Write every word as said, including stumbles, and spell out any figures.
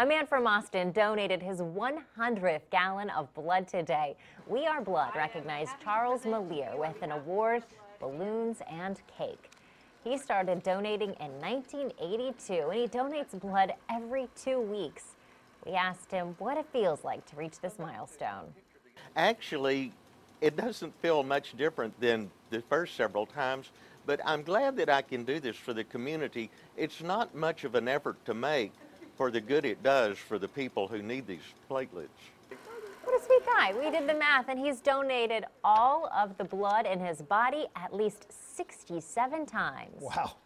A man from Austin donated his one hundredth gallon of blood today. We Are Blood recognized Charles Melear with an award, balloons, and cake. He started donating in nineteen eighty-two, and he donates blood every two weeks. We asked him what it feels like to reach this milestone. Actually, it doesn't feel much different than the first several times, but I'm glad that I can do this for the community. It's not much of an effort to make for the good it does for the people who need these platelets. What a sweet guy. We did the math, and he's donated all of the blood in his body at least sixty-seven times. Wow.